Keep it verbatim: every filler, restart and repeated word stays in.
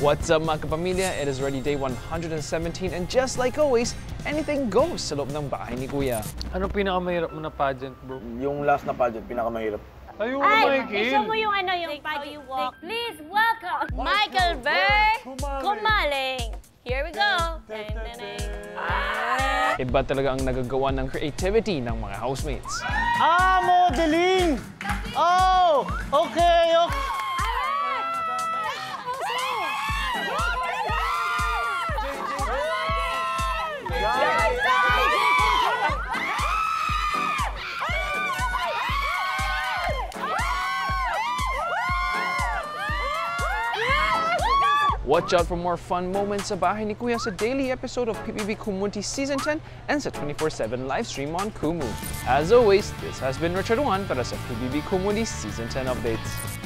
What's up mga kapamilya? It is already day one hundred seventeen and just like always, anything goes sa loob ng bahay ni Kuya. Ano pinakamahirap mo na pageant, bro? Yung last na pageant, pinakamahirap. Ay, gusto mo yung ano, yung pageant walk. Please welcome Michael Bay, Kumaling. Here we go. Iba talaga ang nagagawa ng creativity ng mga housemates. Ah, modeling! Oh, okay, okay. Watch out for more fun moments sa bahay ni Kuya sa daily episode of P B B Kumunity Season ten and sa twenty-four seven live stream on Kumu. As always, this has been Richard Juan para sa P B B Kumunity Season ten updates.